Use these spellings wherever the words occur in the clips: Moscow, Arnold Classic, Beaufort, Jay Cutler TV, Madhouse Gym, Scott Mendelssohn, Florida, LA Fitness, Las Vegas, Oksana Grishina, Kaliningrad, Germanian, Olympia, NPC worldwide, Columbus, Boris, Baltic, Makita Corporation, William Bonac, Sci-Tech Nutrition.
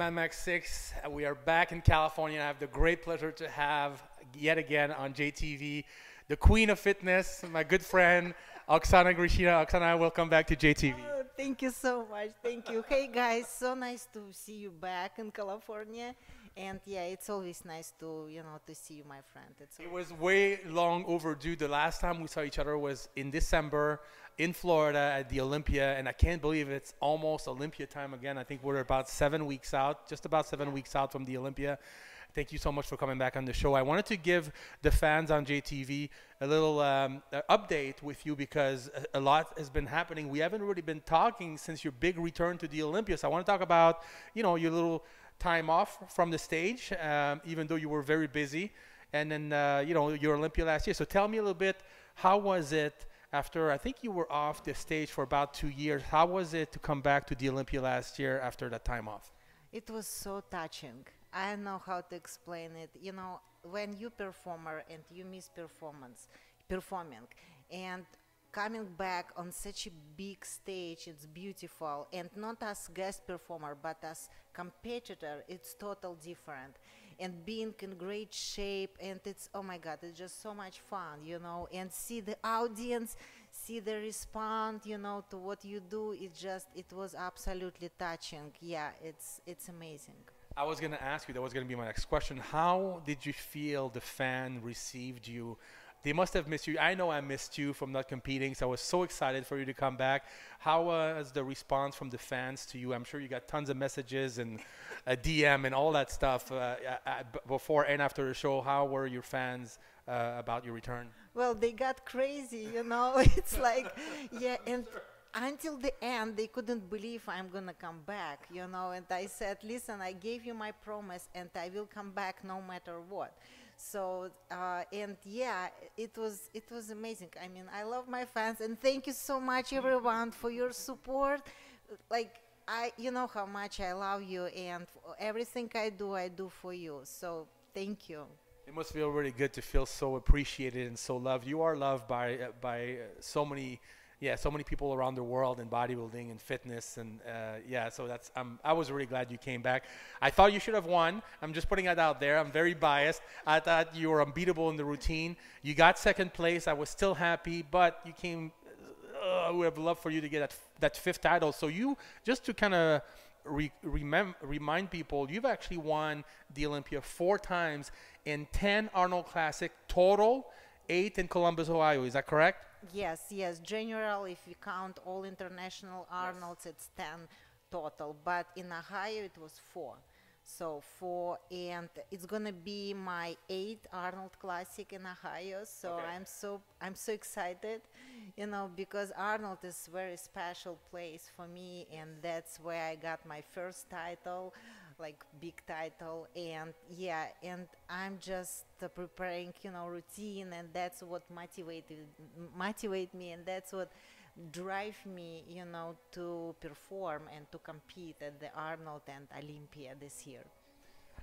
Mad Max 6. We are back in California. I have the great pleasure to have, yet again, on JTV, the queen of fitness, my good friend, Oksana Grishina. Oksana, welcome back to JTV. Oh, thank you so much. Thank you. Hey, guys. So nice to see you back in California. And yeah, it's always nice to, to see you, my friend. It was way long overdue. The last time we saw each other was in December in Florida at the Olympia, and I can't believe it's almost Olympia time again. I think we're about 7 weeks out, just about 7 weeks out from the Olympia. Thank you so much for coming back on the show. I wanted to give the fans on JTV a little update with you because a lot has been happening. We haven't really been talking since your big return to the Olympia. So I want to talk about, your little time off from the stage, even though you were very busy, and then your Olympia last year. So tell me a little bit, how was it after, I think you were off the stage for about 2 years, how was it to come back to the Olympia last year after that time off? It was so touching. I don't know how to explain it. When you performer and you miss performing, and coming back on such a big stage, it's beautiful, and not as guest performer, but as competitor, it's totally different. And being in great shape, and it's, oh my God, it's just so much fun, and see the audience, see the response, to what you do, it was absolutely touching. Yeah, it's amazing. I was gonna ask you, that was gonna be my next question. How did you feel the fan received you? They must have missed you. I know I missed you from not competing, so I was so excited for you to come back. How was the response from the fans to you? I'm sure you got tons of messages and a DM and all that stuff before and after the show. How were your fans about your return? Well, they got crazy, It's like, yeah, and until the end, they couldn't believe I'm going to come back, And I said, listen, I gave you my promise, and I will come back no matter what. So, and yeah, it was amazing. I mean, I love my fans, and thank you so much, everyone, for your support. Like, you know how much I love you, and everything I do for you. So, thank you. It must feel really good to feel so appreciated and so loved. You are loved by so many, so many people around the world in bodybuilding and fitness, and so that's, I was really glad you came back. I thought you should have won. I'm just putting that out there. I'm very biased. I thought you were unbeatable in the routine. You got second place. I was still happy, but you came, I would have loved for you to get that fifth title. So you, just to kind of remind people, you've actually won the Olympia 4 times in 10 Arnold Classic total, 8 in Columbus, Ohio. Is that correct? Yes. General, if you count all international Arnolds, it's 10 total. But in Ohio, it was 4. So 4, and it's gonna be my 8th Arnold Classic in Ohio. So okay. I'm so excited, because Arnold is a very special place for me, and that's where I got my first title, like big title, and yeah, and I'm just preparing, routine, and that's what motivate me, and that's what drive me, to perform and to compete at the Arnold and Olympia this year.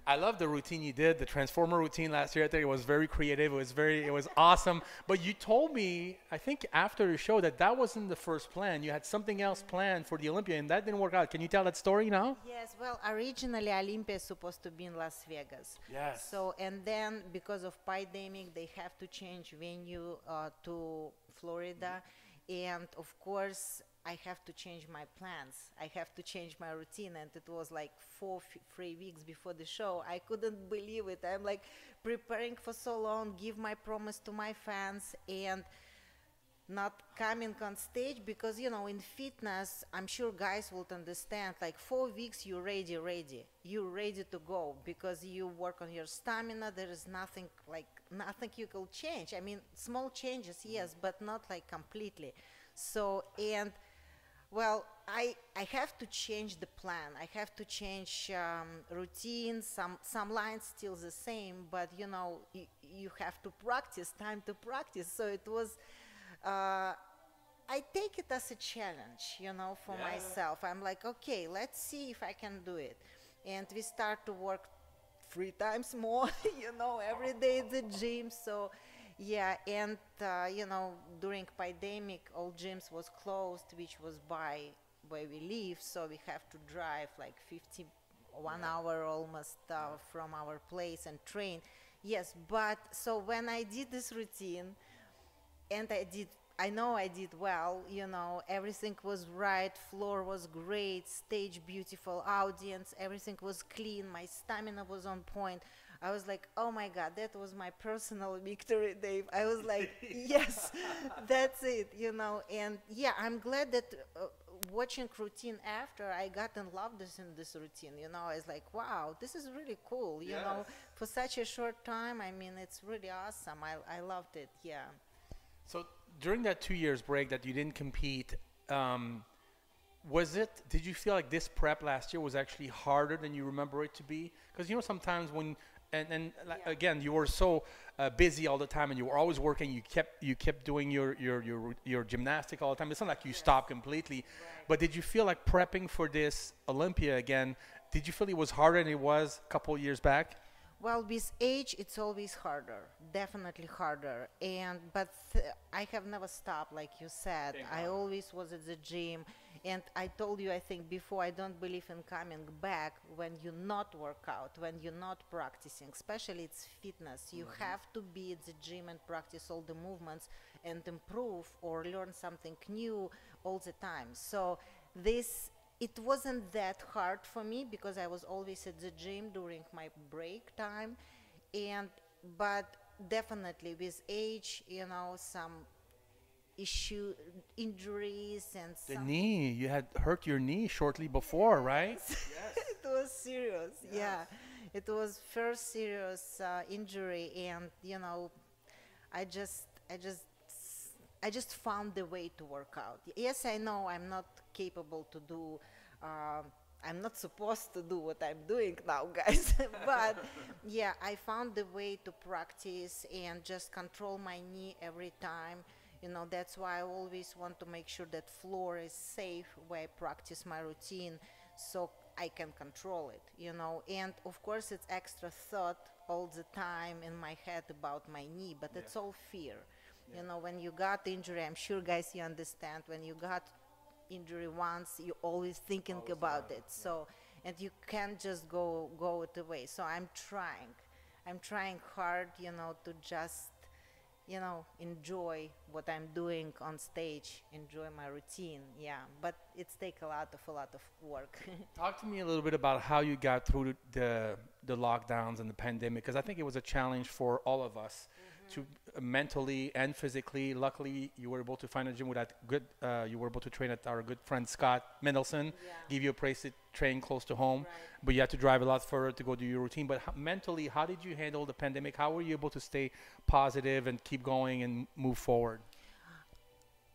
I love the routine you did, the Transformer routine last year. I think it was very creative. It was awesome. But you told me, I think after the show, that wasn't the first plan. You had something else planned for the Olympia, and that didn't work out. Can you tell that story now? Yes. Well, originally Olympia is supposed to be in Las Vegas. Yes. So, and then because of pandemic, they have to change venue to Florida, and of course, I have to change my plans. I have to change my routine, and it was like 3 weeks before the show. I couldn't believe it. I'm like preparing for so long, give my promise to my fans, and not coming on stage because, in fitness, I'm sure guys will understand, like 4 weeks, you're ready. You're ready to go because you work on your stamina. There is nothing you can change. I mean, small changes, yes, but not like completely. So, and well, I have to change the plan. I have to change routine. Some lines still the same, but you have to practice. Time to practice. So it was. I take it as a challenge, for myself. I'm like, okay, let's see if I can do it. And we start to work 3 times more, every day at the gym. So, yeah, and, during pandemic, all gyms was closed, which was by where we live. So we have to drive like 50 1 hour almost from our place and train. Yes, but so when I did this routine, and I know I did well, you know, everything was right, floor was great, stage beautiful, audience, everything was clean, my stamina was on point. I was like, oh my God, that was my personal victory, Dave. I was like, yes, that's it, you know. And yeah, I'm glad that watching routine after, I got in love in this routine, you know. I was like, wow, this is really cool, you know, for such a short time. I mean, it's really awesome. I loved it, yeah. So during that 2 years break that you didn't compete, did you feel like this prep last year was actually harder than you remember it to be? Because, you know, sometimes when, again, you were so busy all the time and you were always working, you kept doing your gymnastic all the time. It's not like you stopped completely, but did you feel like prepping for this Olympia again, did you feel it was harder than it was a couple of years back? Well, with age, it's always harder, definitely harder. And but I have never stopped, like you said. I always was at the gym, and I told you, I think before, I don't believe in coming back when you not work out, when you're not practicing. Especially it's fitness. You have to be at the gym and practice all the movements and improve or learn something new all the time. So this. It wasn't that hard for me because I was always at the gym during my break time, but definitely with age, you know, some injuries and the knee. You had hurt your knee shortly before, right? It was serious. Yeah, it was first serious injury, and you know, I just found the way to work out. Yes, I know I'm not capable to do, I'm not supposed to do what I'm doing now, guys. But yeah, I found the way to practice and just control my knee every time. You know, that's why I always want to make sure that floor is safe where I practice my routine so I can control it, you know. And of course, it's extra thought all the time in my head about my knee, but it's all fear. You know, when you got injury, I'm sure, guys, you understand, when you got injury once, you're always thinking about it. So, and you can't just go it away. So I'm trying hard, you know, to just, you know, enjoy what I'm doing on stage, enjoy my routine. Yeah, but it's take a lot of work. Talk to me a little bit about how you got through the lockdowns and the pandemic, because I think it was a challenge for all of us. To mentally and physically. Luckily, you were able to find a gym with that good, you were able to train at our good friend Scott Mendelssohn, give you a place to train close to home, but you had to drive a lot further to go do your routine. But mentally, how did you handle the pandemic? How were you able to stay positive and keep going and move forward?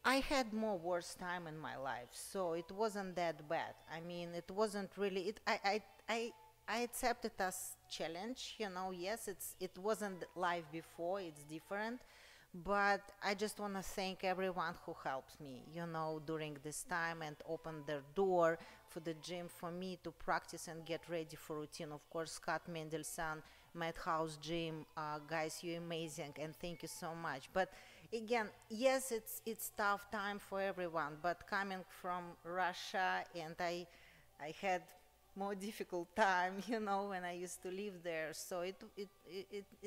I had more worse time in my life, so it wasn't that bad. I mean, it wasn't really, I accepted as challenge, you know. Yes, it wasn't live before, it's different, but I just want to thank everyone who helped me, you know, during this time and opened their door for the gym for me to practice and get ready for routine. Of course, Scott Mendelssohn, Madhouse Gym, guys, you're amazing, and thank you so much. But again, yes, it's tough time for everyone, but coming from Russia, and I had more difficult time, you know, when I used to live there. So it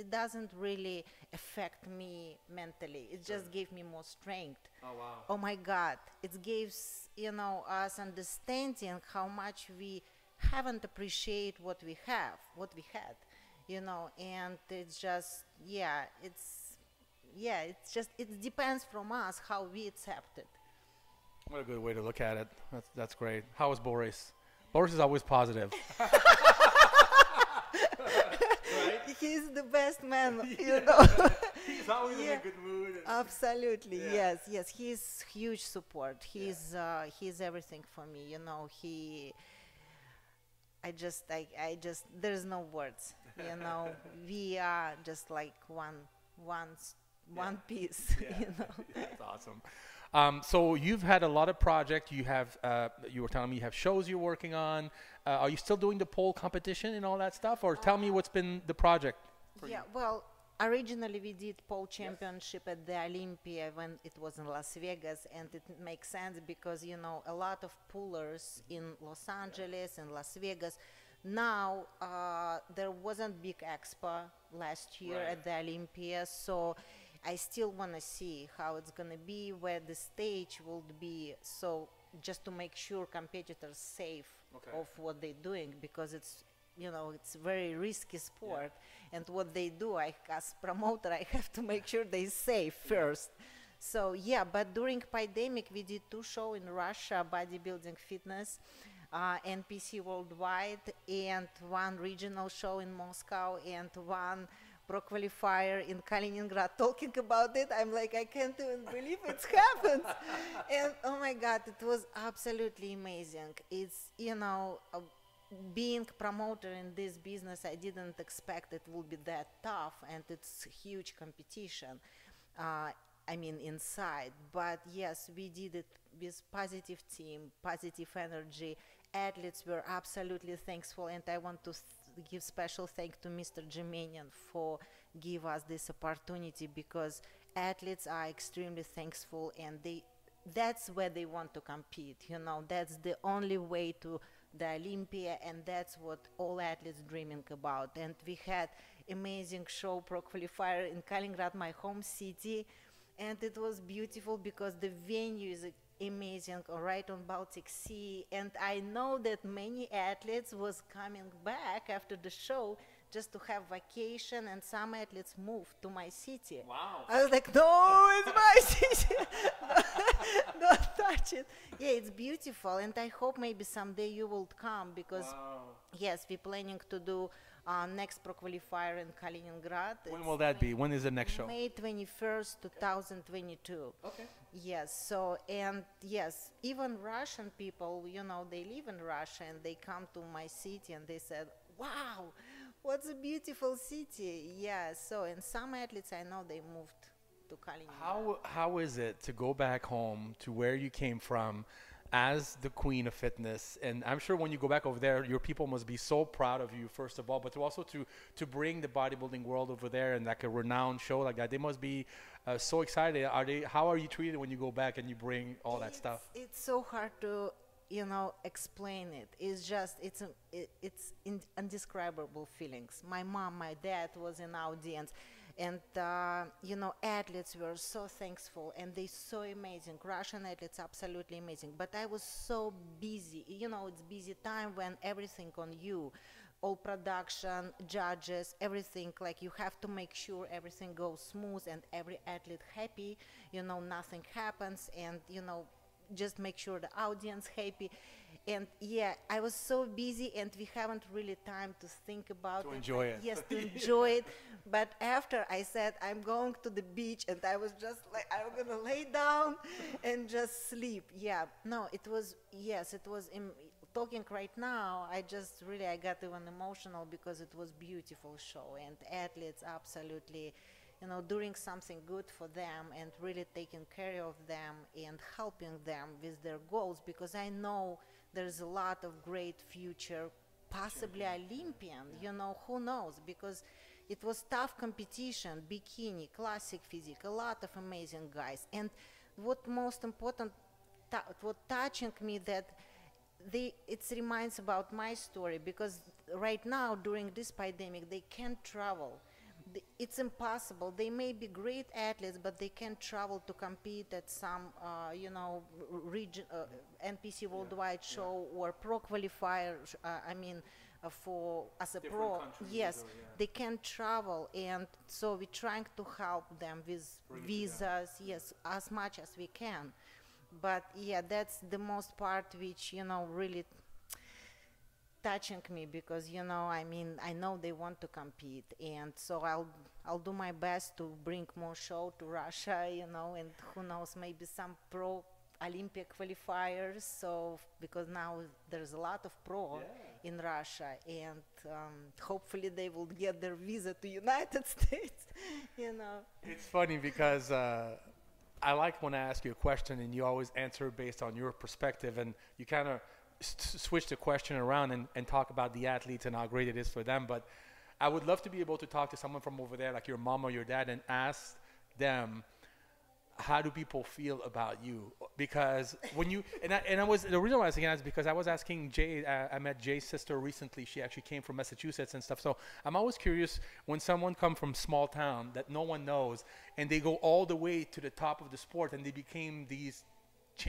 doesn't really affect me mentally. It just gave me more strength. Oh, wow. Oh, my God. It gives, you know, us understanding how much we haven't appreciated what we had, you know. And it's just, yeah, it depends from us how we accept it. What a good way to look at it. That's great. How was Boris? Boris is always positive. Right? He's the best man, you know. He's always in a good mood. Absolutely, yes. He's huge support. He's everything for me, you know. I just, there's no words, you know. We are just like one piece, you know. That's awesome. So you've had a lot of projects. You have, you were telling me you have shows you're working on. Are you still doing the pole competition and all that stuff? Or tell me what's been the project for you. Well, originally we did pole championship at the Olympia when it was in Las Vegas. And it makes sense because, you know, a lot of poolers in Los Angeles and Las Vegas Now, there wasn't big expo last year at the Olympia, so I still want to see how it's going to be, where the stage will be, so just to make sure competitors safe of what they're doing, because it's, you know, it's very risky sport, and what they do, as promoter, I have to make sure they're safe first. So yeah, but during pandemic, we did 2 shows in Russia, bodybuilding fitness, NPC worldwide, and 1 regional show in Moscow, and 1 pro qualifier in Kaliningrad. Talking about it, I'm like, I can't even believe it's happened. And oh my God, it was absolutely amazing. It's, you know, being promoter in this business, I didn't expect it would be that tough, and it's huge competition. I mean, inside, but yes, we did it with positive team, positive energy. Athletes were absolutely thankful, and I want to give special thanks to Mr. Germanian for giving us this opportunity, because athletes are extremely thankful, and that's where they want to compete, you know, that's the only way to the Olympia, and that's what all athletes dreaming about. And we had amazing show, pro qualifier in Kaliningrad, my home city, and it was beautiful because the venue is amazing, right on Baltic Sea. And I know that many athletes was coming back after the show just to have vacation, and some athletes moved to my city. Wow. I was like, no, it's my city. Don't touch it. Yeah, it's beautiful, and I hope maybe someday you will come, because yes, we're planning to do next pro qualifier in Kaliningrad. When will that be? When is the next show? May 21st, 2022. Okay. Yes. So, and yes, even Russian people, you know, they live in Russia, and they come to my city, and they said, wow, what's a beautiful city. Yeah. So, and some athletes I know, they moved to Kaliningrad. How is it to go back home to where you came from as the queen of fitness? And I'm sure when you go back over there, your people must be so proud of you, first of all, but also to bring the bodybuilding world over there, and like a renowned show like that, they must be so excited. How are you treated when you go back and you bring all that stuff? It's so hard to, you know, explain it. It's just, it's indescribable feelings. My mom, my dad was in audience, and you know, athletes were so thankful, and they're so amazing. Russian athletes, absolutely amazing. But I was so busy. You know, it's busy time when everything on you, all production, judges, everything. Like, you have to make sure everything goes smooth and every athlete happy. You know, nothing happens, and you know, just make sure the audience happy. And yeah, I was so busy, and we haven't really time to think about it. To enjoy it. Yes, to enjoy it. But after, I said, I'm going to the beach, and I was just like, I'm going to lay down and just sleep. Yeah, no, it was, yes, it was, talking right now, I just really, I got even emotional, because it was beautiful show, and athletes absolutely, you know, doing something good for them, and really taking care of them, and helping them with their goals, because I know there's a lot of great future, possibly Olympian, you know, who knows, because it was tough competition, bikini, classic physique, a lot of amazing guys. And what most important, what touching me, that it reminds about my story, because right now, during this pandemic, they can't travel. It's impossible. They may be great athletes, but they can't travel to compete at some, you know, NPC worldwide show or pro qualifier. I mean, for as a pro, yes, they can't travel, and so we're trying to help them with visas, yes, as much as we can. But yeah, that's the most part which, you know, really touching me, because, you know, I mean, I know they want to compete, and so I'll do my best to bring more show to Russia, you know, and who knows, maybe some pro Olympia qualifiers. So because now there's a lot of pro in Russia, and hopefully they will get their visa to United States. You know, it's funny because I like when I ask you a question and you always answer based on your perspective, and you kind of switch the question around and talk about the athletes and how great it is for them. But I would love to be able to talk to someone from over there, like your mom or your dad, and ask them, how do people feel about you? Because when you, and I was, the reason why I was saying that is because I was asking Jay, I met Jay's sister recently. She actually came from Massachusetts and stuff. So I'm always curious when someone comes from small town that no one knows and they go all the way to the top of the sport and they became these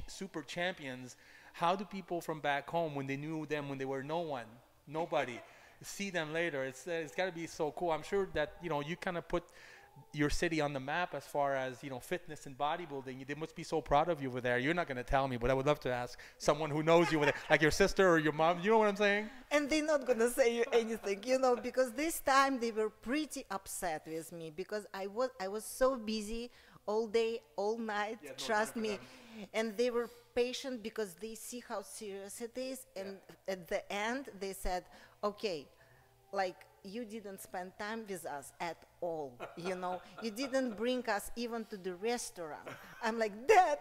super champions. How do people from back home, when they knew them, when they were no one, nobody, see them later? It's gotta be so cool. I'm sure that, you know, you kind of put your city on the map as far as, you know, fitness and bodybuilding. They must be so proud of you over there. You're not going to tell me, but I would love to ask someone who knows you, like your sister or your mom. You know what I'm saying? And they're not going to say you anything, you know, because this time they were pretty upset with me because I was so busy all day, all night, yeah, trust me. And they were patient because they see how serious it is. And yeah. At the end, they said, okay, like, you didn't spend time with us at all, you know. You didn't bring us even to the restaurant. I'm like, Dad,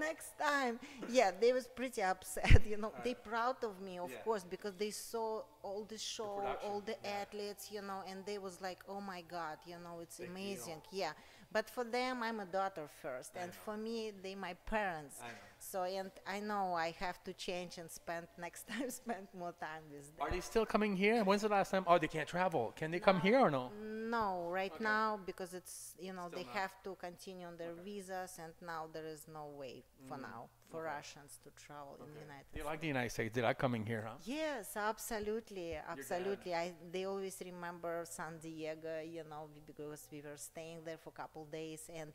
next time. Yeah, they was pretty upset, you know. Right. They proud of me, of yeah. course, because they saw all the show, all the yeah. athletes, you know, and they was like, oh my God, you know, it's big amazing, deal. Yeah. But for them, I'm a daughter first, and for me, they my parents. So, and I know I have to change and spend more time with them. Are they still coming here? When's the last time? Oh, they can't travel. Can they come here or no? No, right okay. now, because it's, you know, still they have to continue on their visas, and now there is no way for now for Russians to travel in the United States. You like the United States? They like coming here, huh? Yes, absolutely, absolutely. They always remember San Diego, you know, because we were staying there for a couple days, and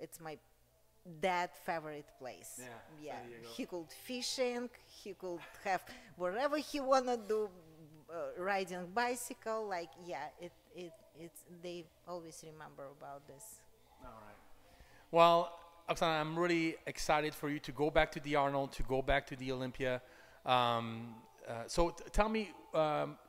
it's my dad's favorite place. Yeah, yeah. He could fishing, he could have wherever he wanna do, riding bicycle. Like, yeah, it's they always remember about this. All right. Well, Oksana, I'm really excited for you to go back to the Arnold, to go back to the Olympia. So tell me,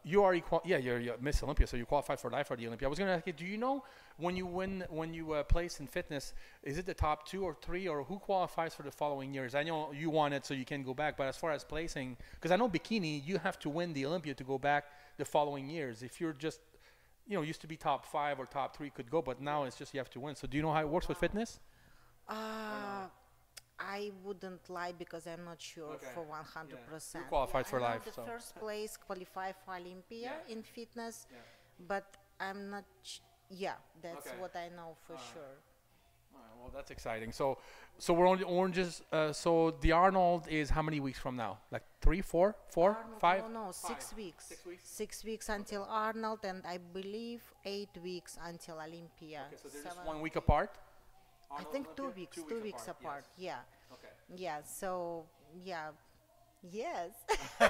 you are you're Miss Olympia, so you qualify for life for the Olympia. I was going to ask you, do you know when you win, when you place in fitness, is it the top 2 or 3, or who qualifies for the following years? I know you won it, so you can go back. But as far as placing, because I know bikini, you have to win the Olympia to go back the following years. If you're just, you know, used to be top 5 or top 3 could go, but now it's just you have to win. So do you know how it works with fitness? I wouldn't lie because I'm not sure for 100%. Yeah. You qualified for life. The first place qualified for Olympia in fitness, but I'm not. That's what I know for sure. All right, well, that's exciting. So we're on the oranges. So the Arnold is how many weeks from now? Like 3, 4, 4, Arnold, 5? No, 6 weeks. 6 weeks. 6 weeks until Arnold, and I believe 8 weeks until Olympia. Okay, so they're just 1 week apart. I think 2 weeks, 2 weeks apart, yes. Yeah. Okay. Yeah, so, yeah, yes. All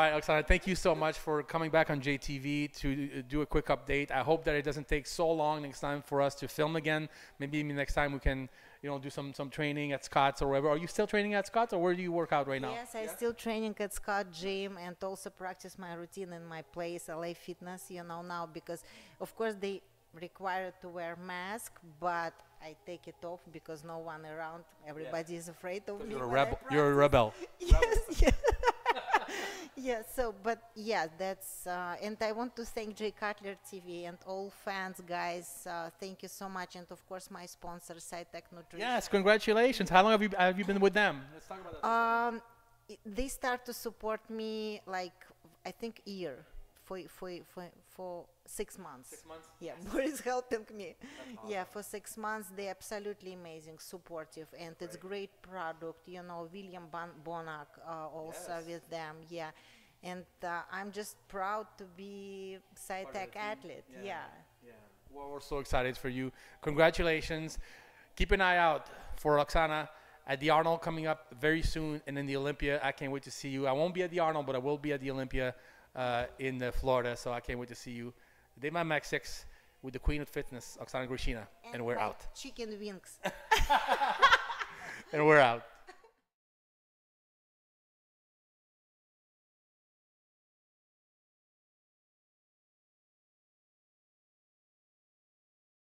right, Oksana, thank you so much for coming back on JTV to do a quick update. I hope that it doesn't take so long next time for us to film again. Maybe next time we can, you know, do some training at Scott's or wherever. Are you still training at Scott's, or where do you work out right now? Yes, I'm still training at Scott Gym and also practice my routine in my place, LA Fitness, you know, now because, of course, they required to wear mask, but I take it off because no one around, everybody is afraid of me. You're a rebel. Yes, yes. Yeah, so, but yeah, that's, and I want to thank Jay Cutler TV and all fans, guys. Thank you so much. And of course, my sponsor, Sci-Tech Nutrition. Yes, congratulations. How long have you been with them? Let's talk about that. They start to support me, like, I think a year. For 6 months. 6 months? Yeah, Boris helping me. Awesome. Yeah, for 6 months, they're absolutely amazing, supportive, and it's great product. You know, William Bonac also with them. Yeah, and I'm just proud to be Sci-Tech athlete. Yeah. Yeah. Well, we're so excited for you. Congratulations. Keep an eye out for Oksana at the Arnold coming up very soon, and in the Olympia. I can't wait to see you. I won't be at the Arnold, but I will be at the Olympia. In Florida, so I can't wait to see you. They my Max 6 with the Queen of Fitness, Oksana Grishina, and we're out. Chicken wings. And we're out.